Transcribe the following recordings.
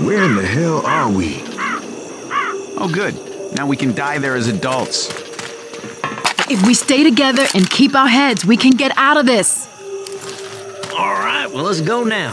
Where in the hell are we? Oh, good. Now we can die there as adults. If we stay together and keep our heads, we can get out of this. All right, well, let's go now.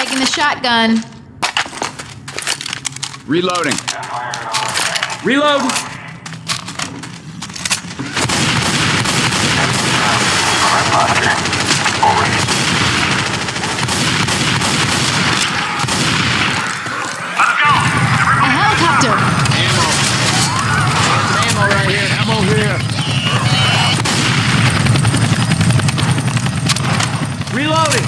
Reloading. Shotgun. Reloading. Reload. A helicopter. Ammo. Ammo right here. Ammo here. Reloading.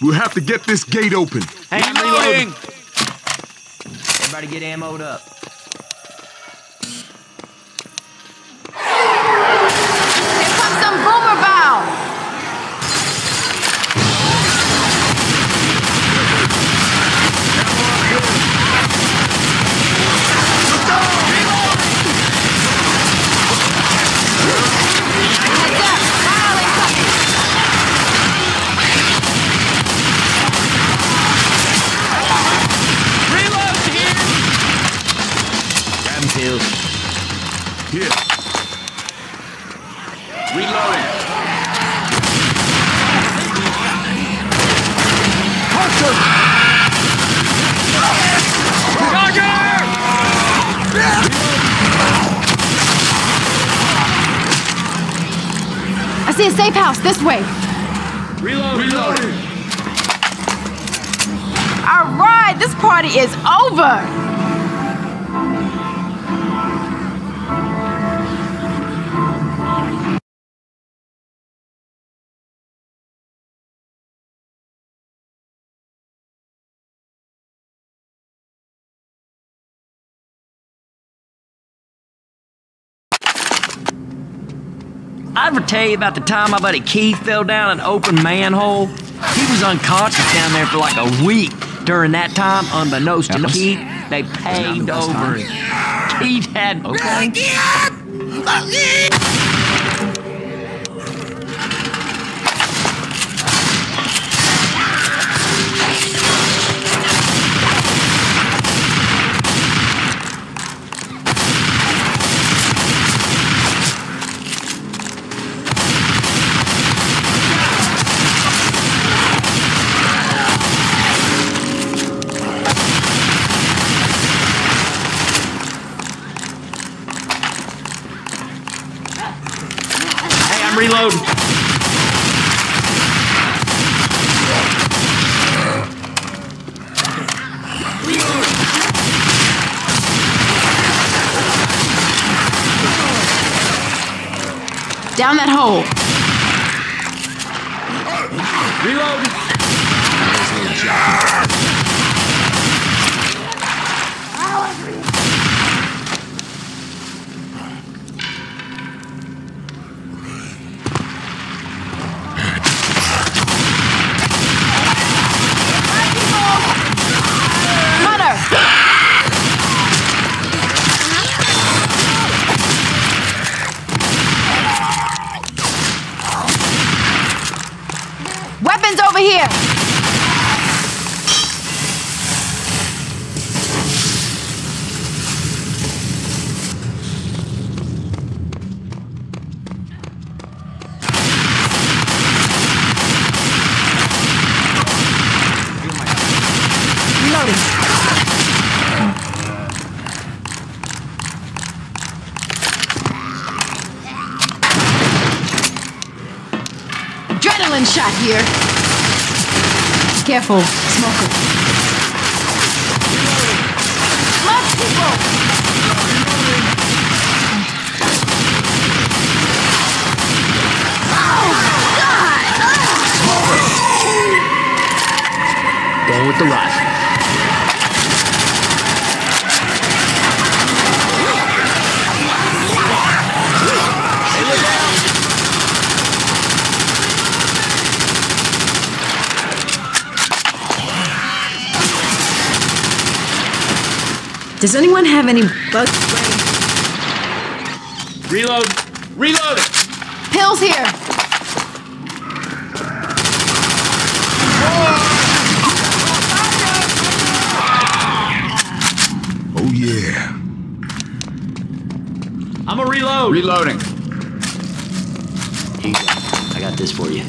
We'll have to get this gate open. Hey, I'm reloading. Everybody get ammoed up. Here comes some boomer bow. Here. Reloading. Hunter! Dogger! a safe house this way. Reloading. All right, this party is over. I ever tell you about the time my buddy Keith fell down an open manhole? He was unconscious down there for like a week. During that time, unbeknownst to Keith, they paved over it. Keith had... Okay. Reload. Down that hole. Reload. Adrenaline shot here. Careful, smoker. Left people! Oh, God! Going with the rifle. Does anyone have any bug spray? Reload. Reload it. Pills here. Oh yeah. I'm a reload. Reloading. Here you go. I got this for you.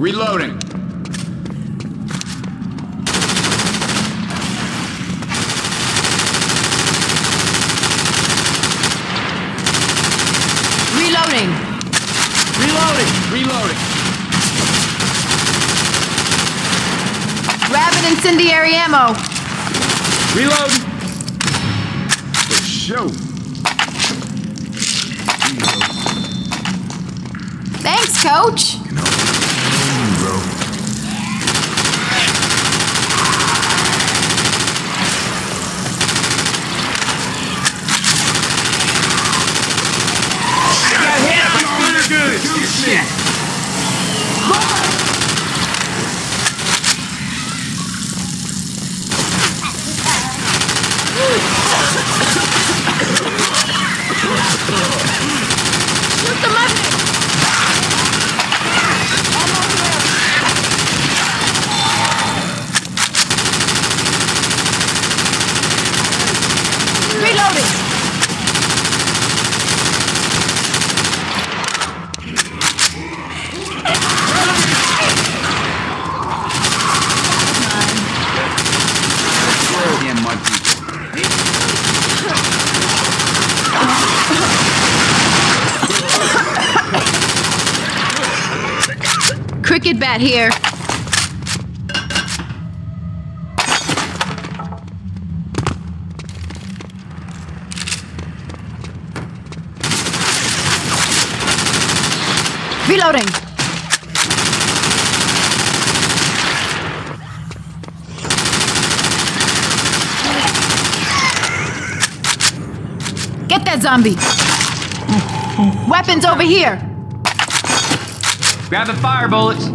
Reloading. Reloading. Reloading. Reloading. Grabbing incendiary ammo. Reload. For show. Thanks, Coach. You know. bat here. Reloading. Get that zombie. Weapons over here. Grabbing fire bullets.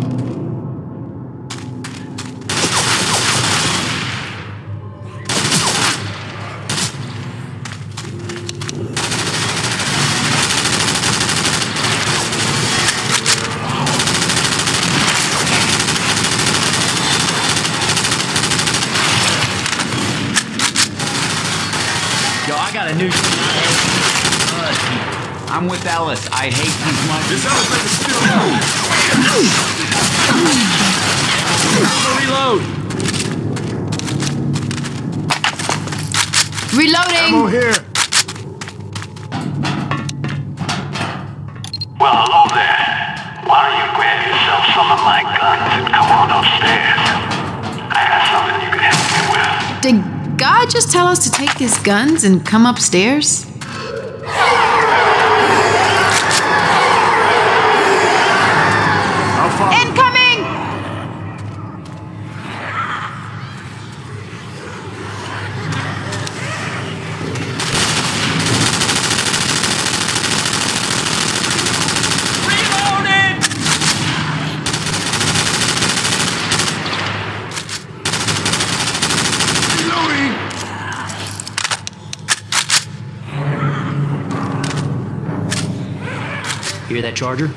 Yo, I got a new... I'm with Alice. I hate these monsters. This Alice is still reload. Reloading. Ammo here. Well, hello there. Why don't you grab yourself some of my guns and come on upstairs? I got something you can help me with. Did God just tell us to take these guns and come upstairs? Incoming! Reloaded! Reloading! Hear that charger?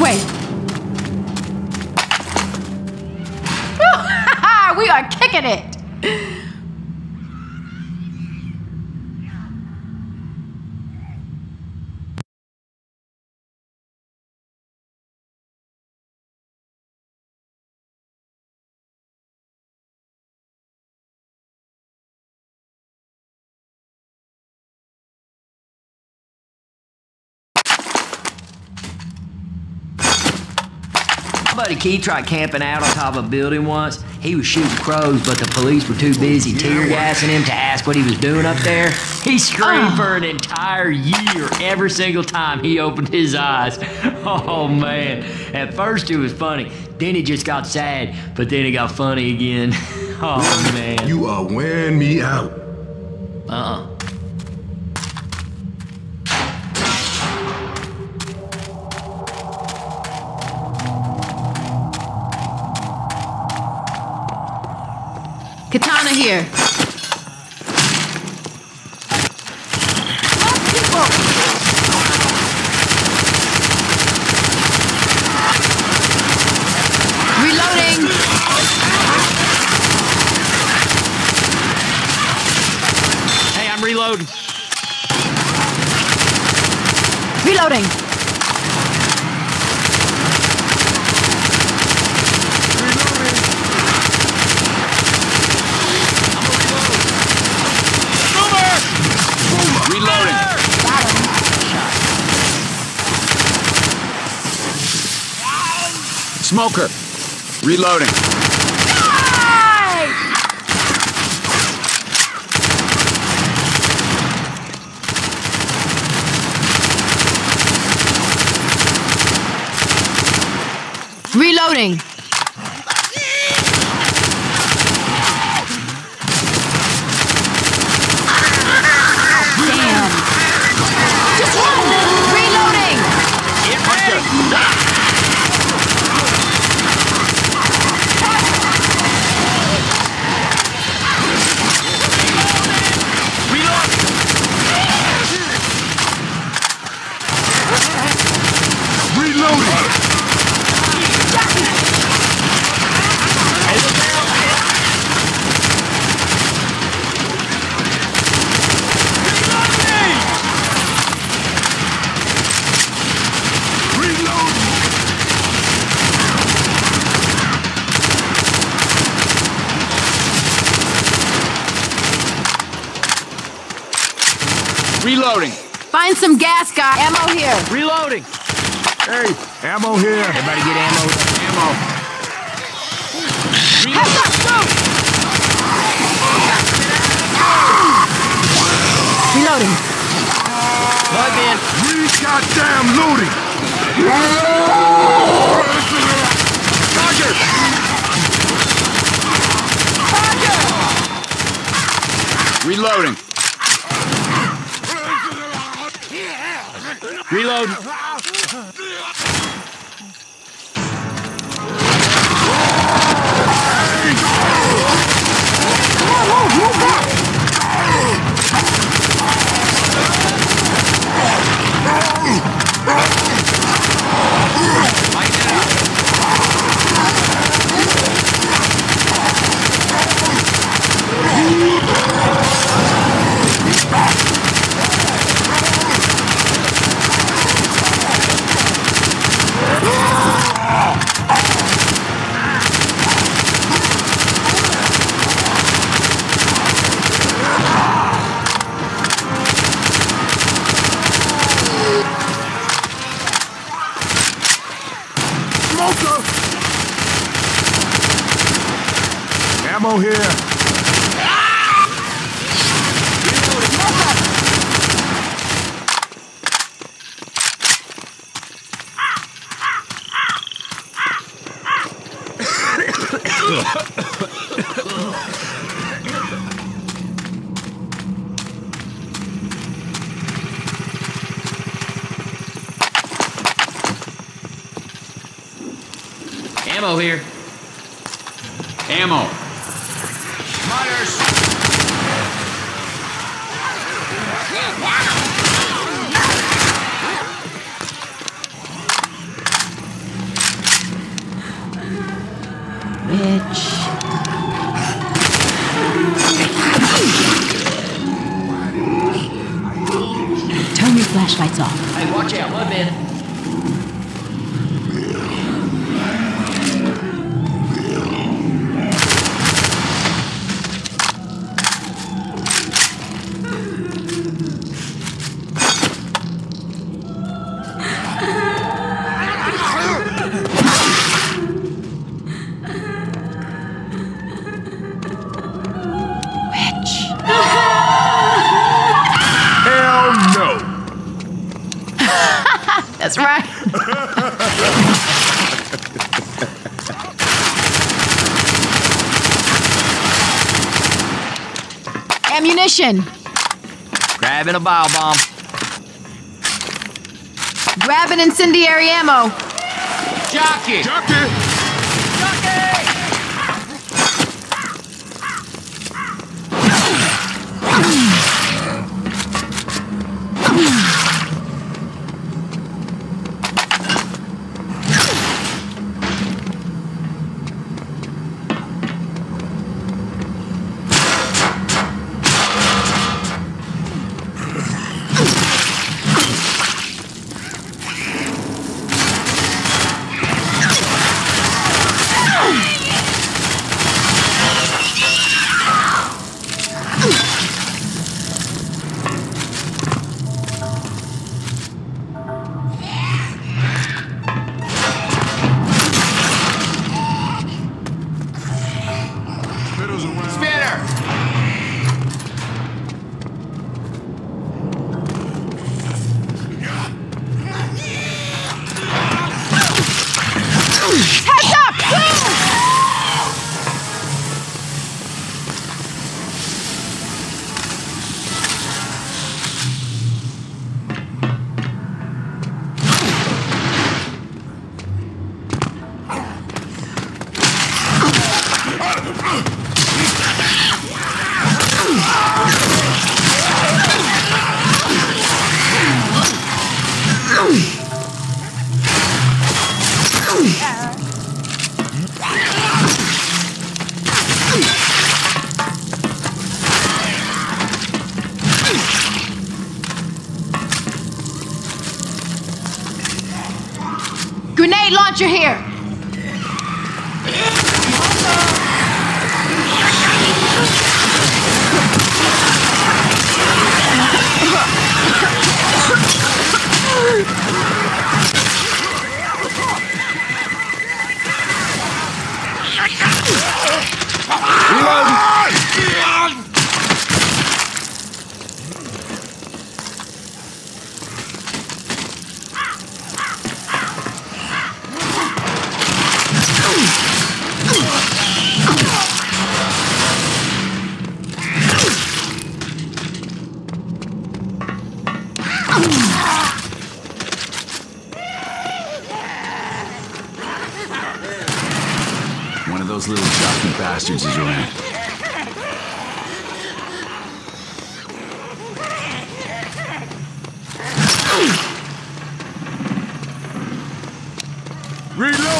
way. We are kicking it. Buddy Keith tried camping out on top of a building once. He was shooting crows, but the police were too busy tear gassing him to ask what he was doing up there. He screamed for an entire year every single time he opened his eyes. Oh, man. At first, it was funny. Then it just got sad, but then it got funny again. Oh, man. You are wearing me out. Katana here. Reloading. Hey, I'm reloading. Reloading. Smoker. Reloading. Nice! Reloading. Reloading. Find some gas, guy. Ammo here. Reloading. Hey, ammo here. Everybody get ammo. Ammo. Heads up, shoot! Reloading. Bug in. We goddamn looting. Roger. Roger. Reloading. Reload. Ammo here. Ammo here. Ammo. bitch. Turn your flashlights off. Hey, watch out, my man. That's right. Ammunition. Grabbing a bio bomb. Grabbing incendiary ammo. Jockey. Jockey. Grenade launcher here. One of those little jockey bastards is around. Reload!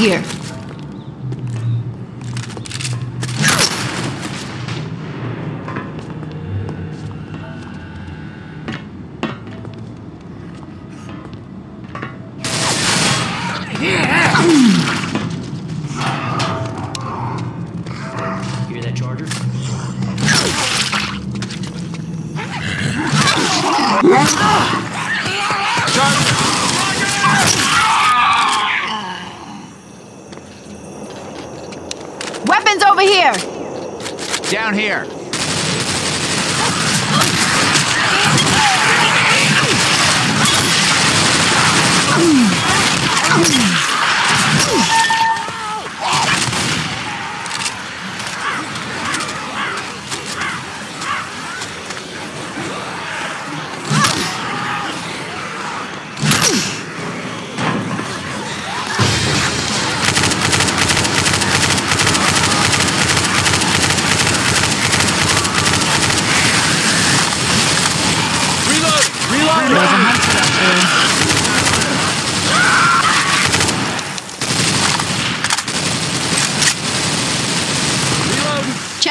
Here. Weapons over here! Down here!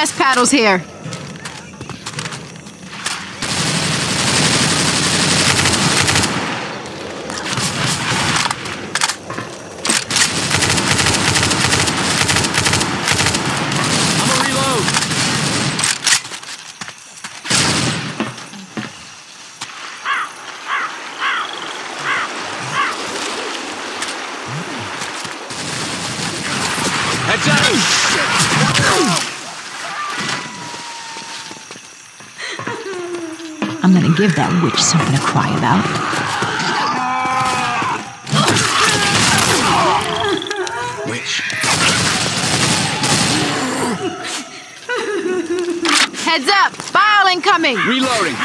test paddles here. I'm gonna give that witch something to cry about. Witch. Heads up! Bile incoming! Reloading!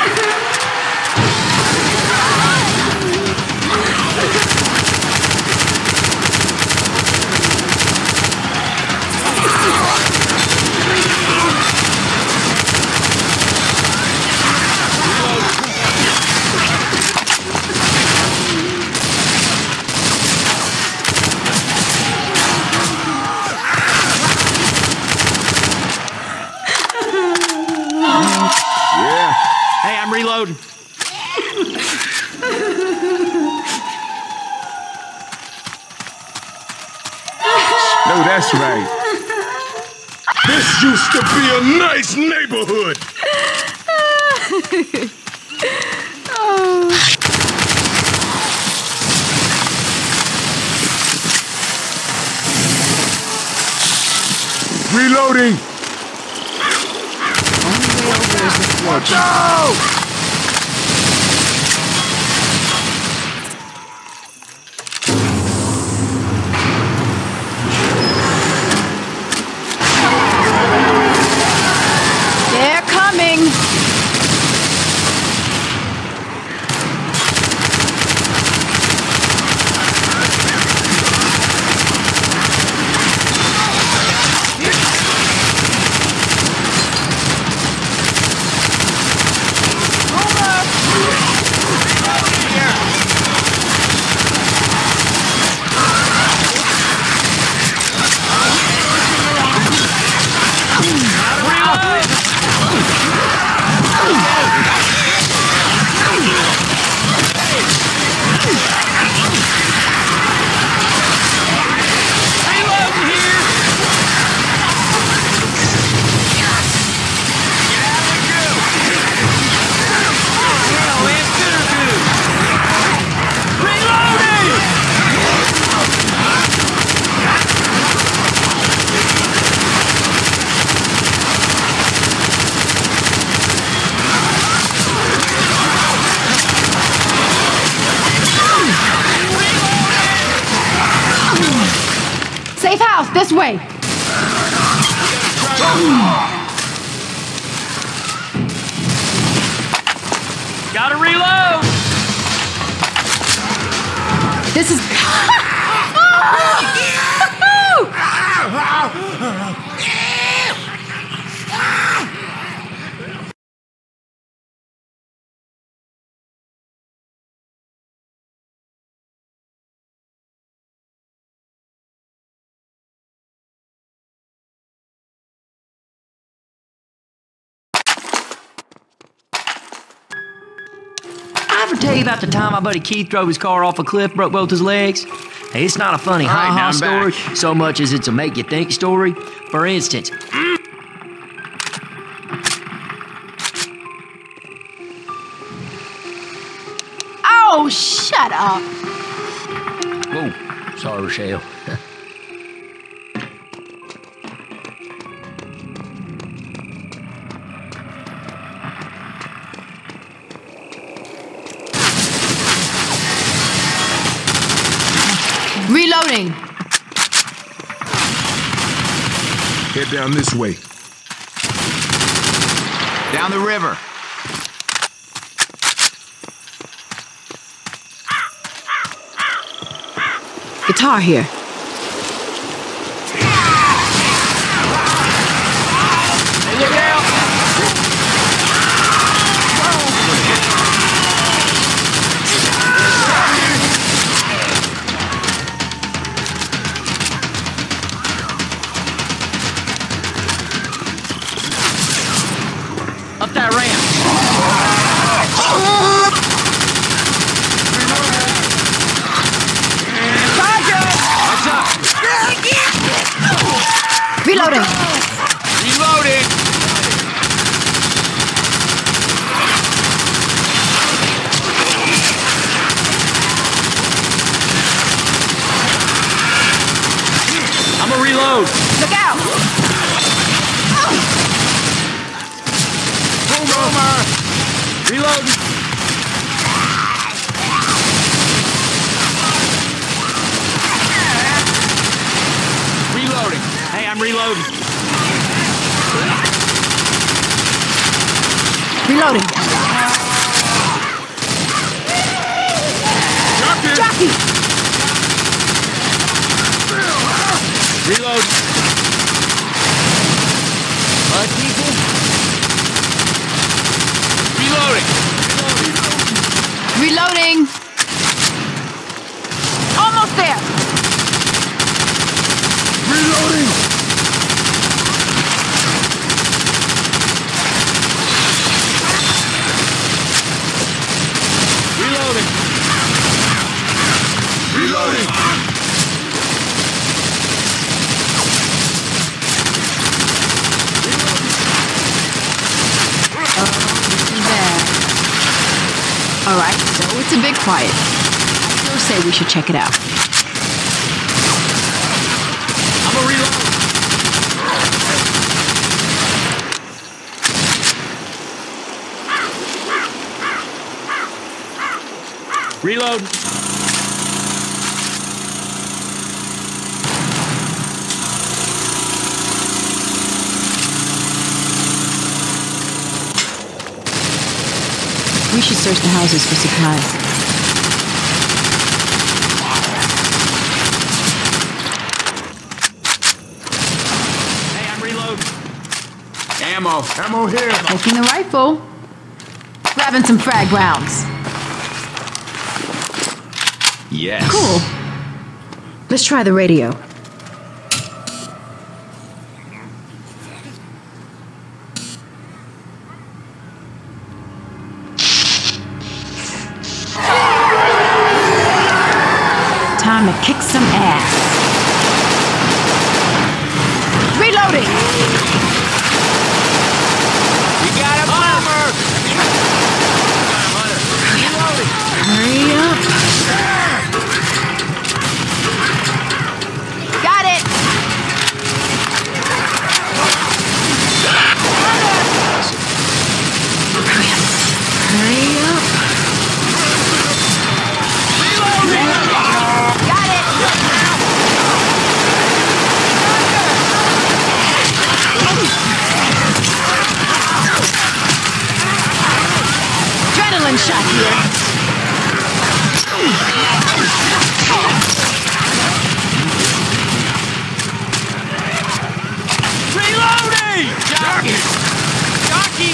No, that's right. This used to be a nice neighborhood. Oh. Reloading. Watch out! This way. Gotta reload. This is. Did I ever tell you about the time my buddy Keith drove his car off a cliff, broke both his legs? Hey, it's not a funny ha-ha story so much as it's a make-you-think story. For instance... Oh, shut up! Oh, sorry, Rochelle. Reloading. Head down this way. Down the river. Guitar here. him. Reloading. I'm gonna reload. Look out. Boomer. Reload. I'm reloading. Reloading. Jockey. Reload. Mud people. Reloading. Reloading. Almost there. Reloading. Reloading! Oh, alright, so it's a bit quiet. I still say we should check it out. I'm a reload! Reload. We should search the houses for supplies. Hey, I'm reloading. Ammo. Ammo here. Taking the rifle. Grabbing some frag rounds. Yes. Cool. Let's try the radio. Time to kick some ass. Reloading. You got a bomber. Hurry up. Shot here. Reloading! Jockey! Jockey,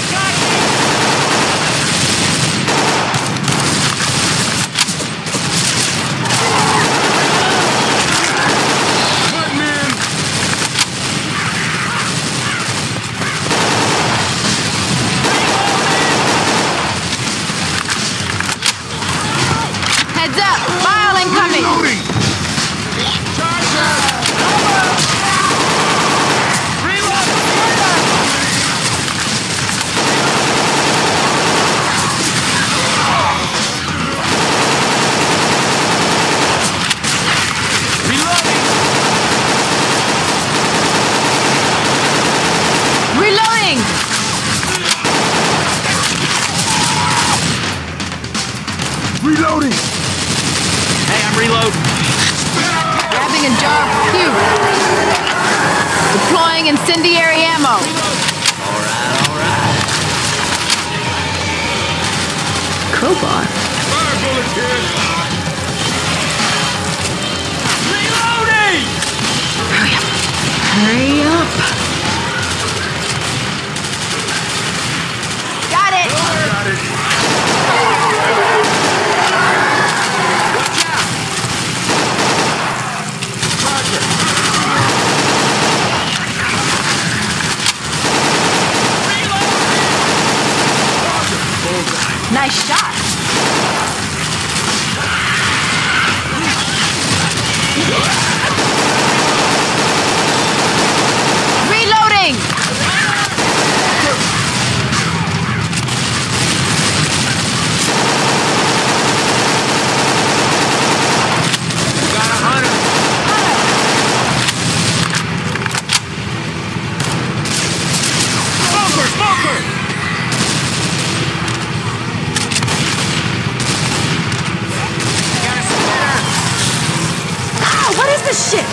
shit!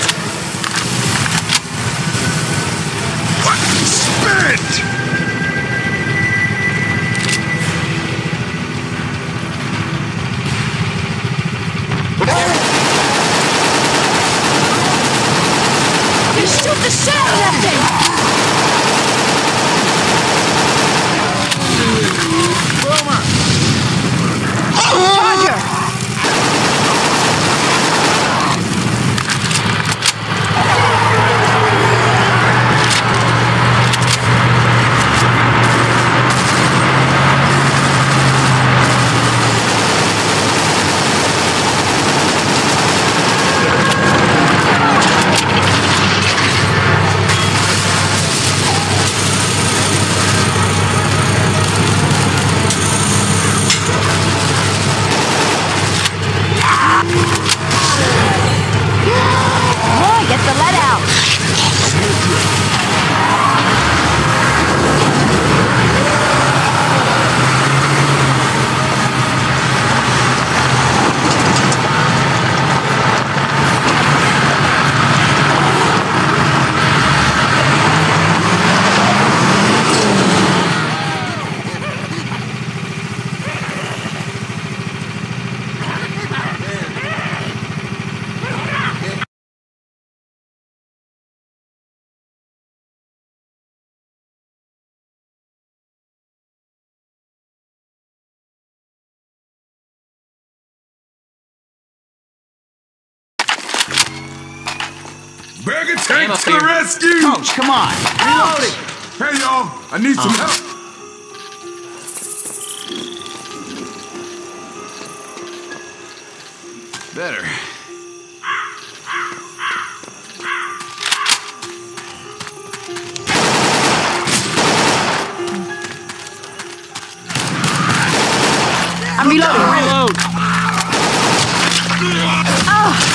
Fucking spit! You shoot the shit out of that thing! Burger tank to the rescue! Coach, come on! Reload it! Hey y'all, I need some help! Better. I'm reloading! Oh!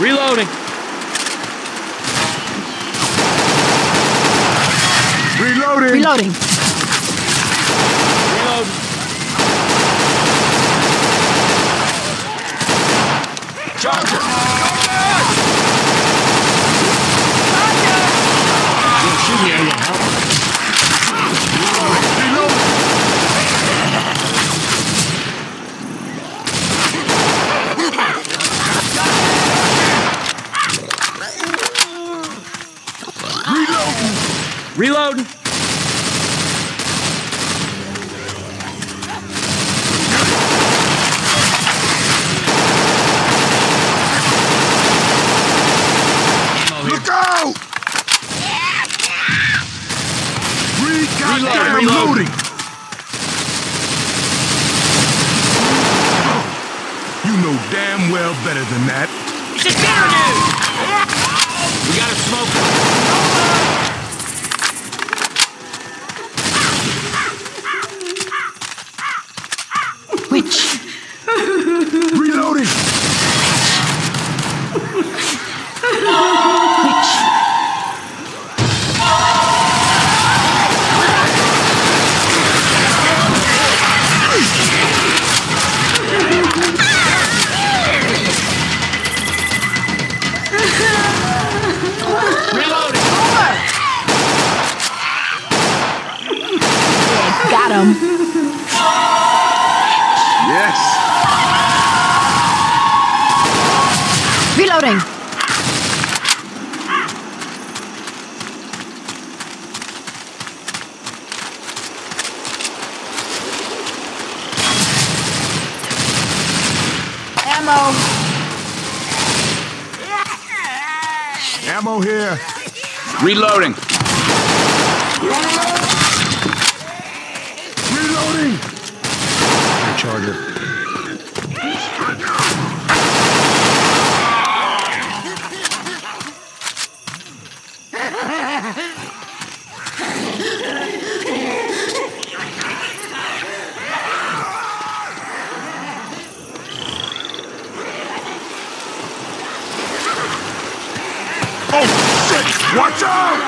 Reload. Reloading. Reloading. Reloading. Reload. Charger. Reload! Reload! Look out! Reloading! You know damn well better than that. It's a bitter dude! We gotta smoke. Reloading! Reloading! Yeah, got him! Reloading. Ammo. Ammo here. Reloading. Reloading. Charger. Watch out!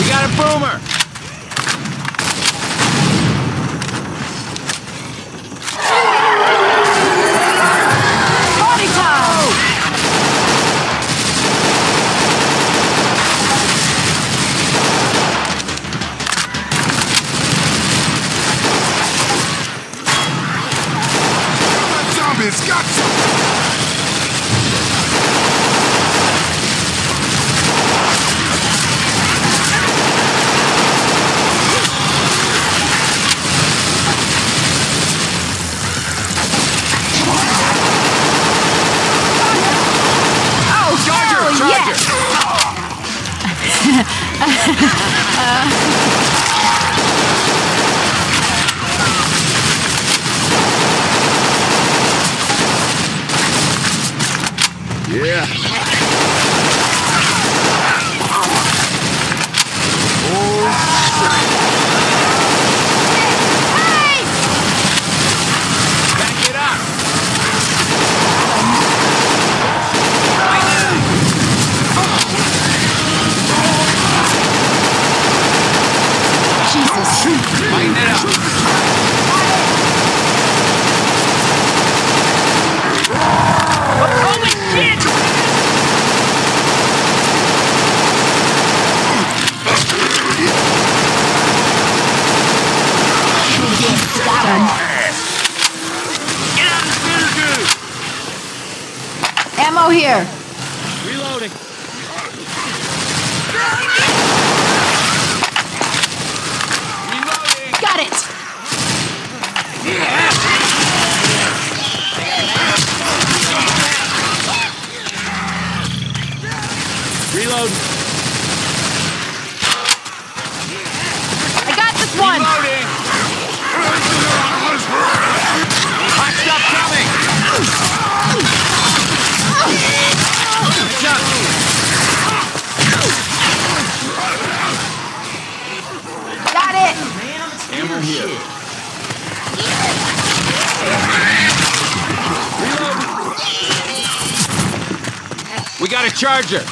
We got a boomer! Party time! Zombies got some! Yeah. Oh, shit. Here. Reloading. Reloading. Got it. Yeah. Reload. I got this one. Reloading. Hot stuff coming. Got it! Ammo here. Reload. We got a charger.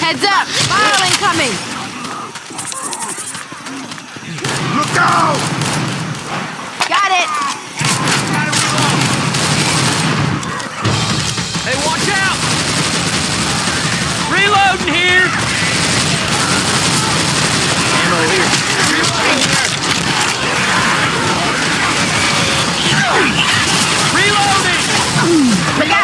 Heads up! Fire incoming! Look out! Got it! Hey, watch out! Reloading here! Ammo here. Reloading here! Reloading! Look out!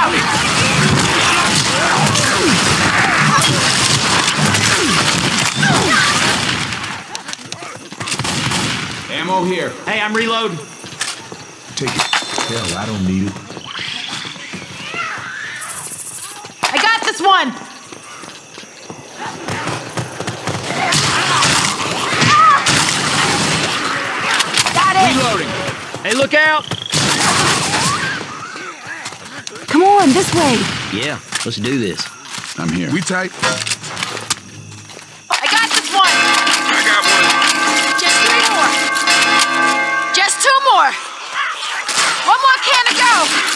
Ammo here. Hey, I'm reloading. Take it. Hell, I don't need it. I got this one. Got it. Reloading. Hey, look out. Come on, this way. Yeah, let's do this. I'm here. We tight. One more can to go!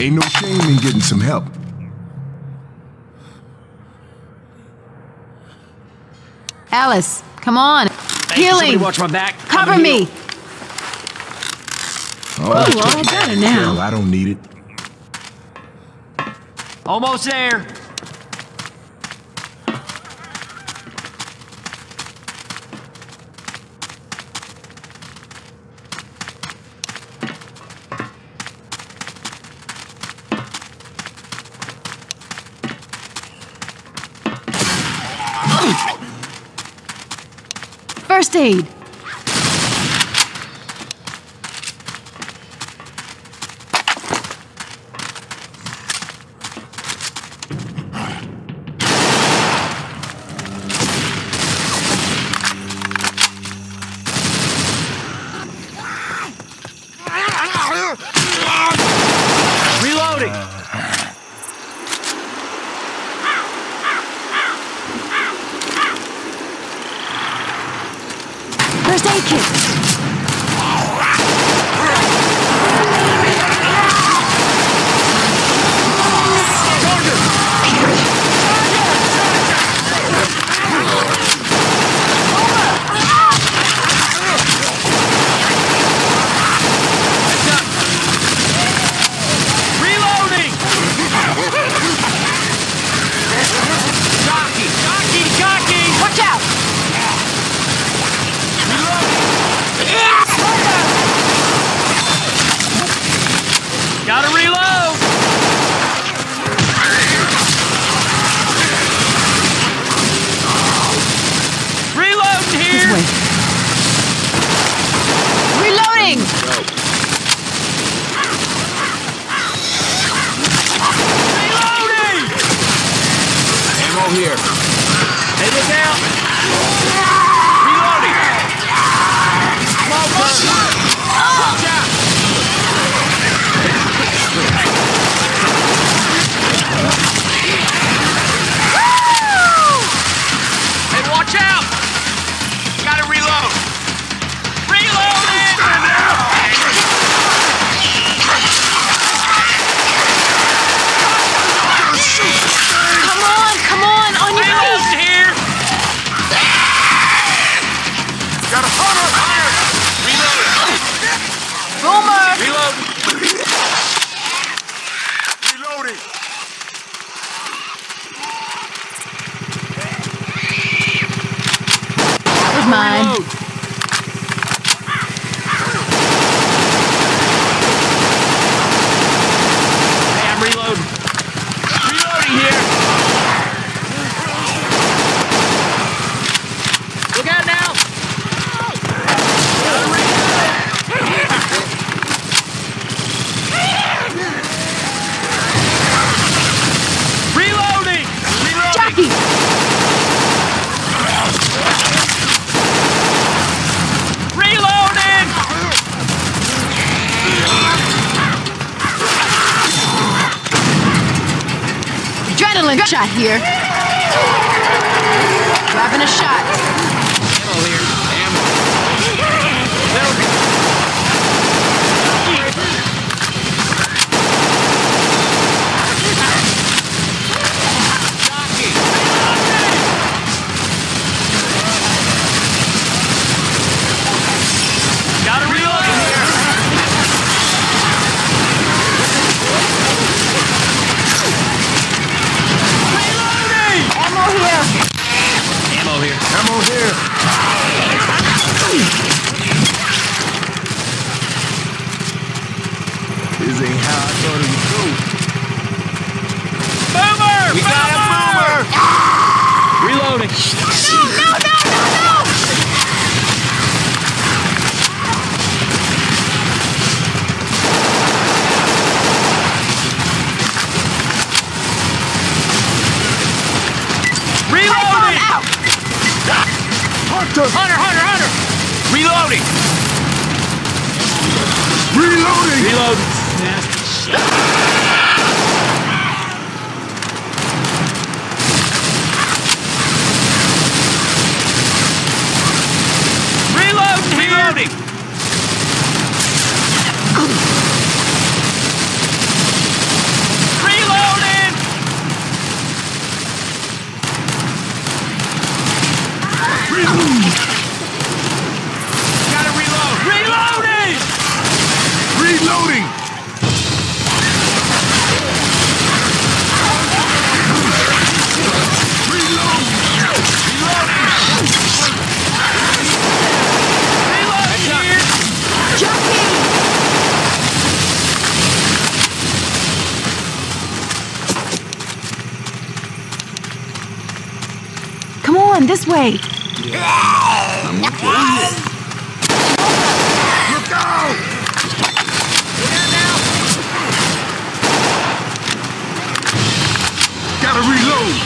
Ain't no shame in getting some help. Alice, come on. Healing. Watch my back. Cover me. Oh, I got it now. I don't need it. Almost there. First aid. Shot here. Grabbing a shot. Ammo here. Ammo. Gotta reload here. Ammo here. Ammo here. Ammo here. This ain't how I thought it would go. Boomer! We got a boomer! Reloading. No! Hunter! Reloading! Reload! Nasty shit. Reloading! Reloading! Dylan, this way. I'm going to kill you. You go! Get down! Gotta reload.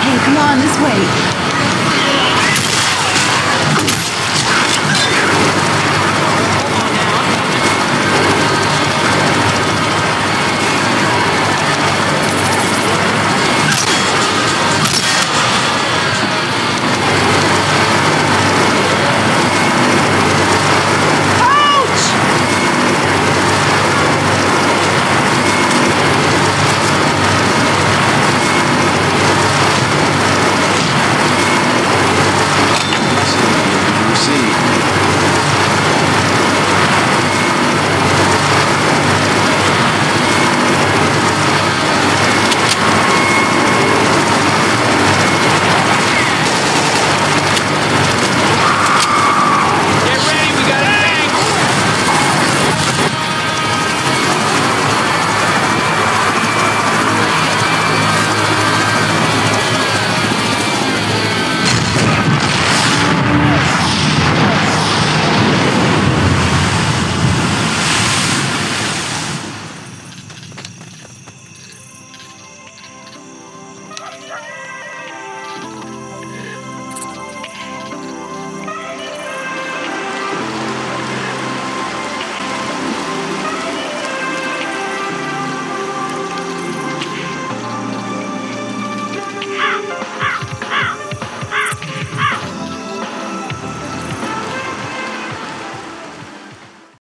Hey, come on, this way.